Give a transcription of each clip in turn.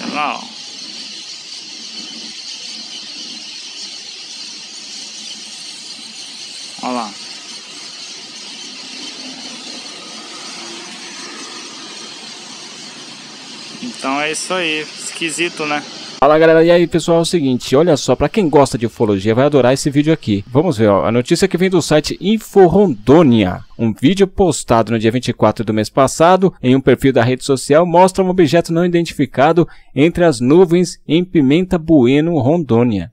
Tá lá, ó. Olha lá. Então é isso aí, esquisito, né? Fala galera, e aí pessoal, é o seguinte, olha só, pra quem gosta de ufologia vai adorar esse vídeo aqui. Vamos ver, ó, a notícia que vem do site Info Rondônia. Um vídeo postado no dia 24 do mês passado em um perfil da rede social mostra um objeto não identificado entre as nuvens em Pimenta Bueno, Rondônia.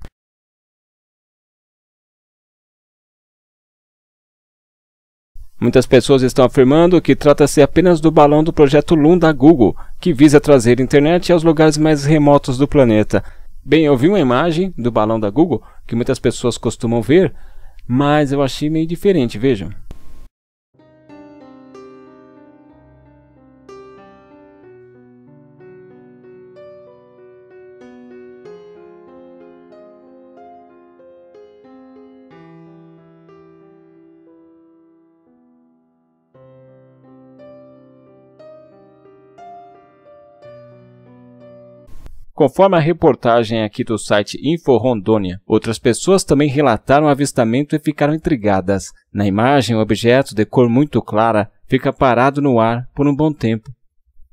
Muitas pessoas estão afirmando que trata-se apenas do balão do projeto Loon da Google, que visa trazer internet aos lugares mais remotos do planeta. Bem, eu vi uma imagem do balão da Google, que muitas pessoas costumam ver, mas eu achei meio diferente, vejam. Conforme a reportagem aqui do site Info Rondônia, outras pessoas também relataram o avistamento e ficaram intrigadas. Na imagem, o objeto de cor muito clara fica parado no ar por um bom tempo.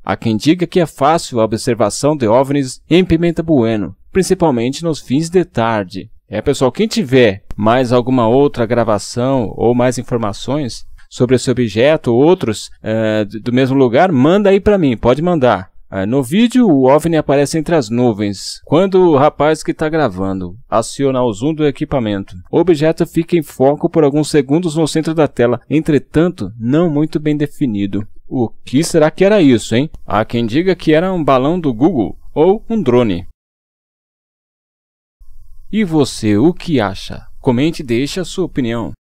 Há quem diga que é fácil a observação de OVNIs em Pimenta Bueno, principalmente nos fins de tarde. É, pessoal, quem tiver mais alguma outra gravação ou mais informações sobre esse objeto ou outros do mesmo lugar, manda aí para mim, pode mandar. No vídeo, o OVNI aparece entre as nuvens. Quando o rapaz que está gravando aciona o zoom do equipamento, o objeto fica em foco por alguns segundos no centro da tela, entretanto, não muito bem definido. O que será que era isso, hein? Há quem diga que era um balão do Google ou um drone. E você, o que acha? Comente e deixe a sua opinião.